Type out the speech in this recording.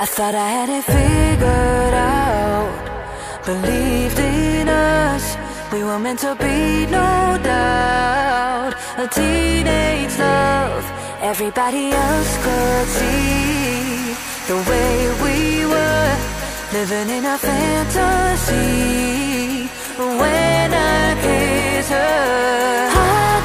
I thought I had it figured out, believed in us, we were meant to be, no doubt. A teenage love, everybody else could see the way we were, living in a fantasy. When I kissed her,